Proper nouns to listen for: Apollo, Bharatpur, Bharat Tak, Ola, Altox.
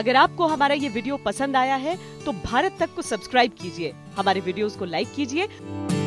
अगर आपको हमारा ये वीडियो पसंद आया है तो भारत तक को सब्सक्राइब कीजिए, हमारे वीडियोस को लाइक कीजिए।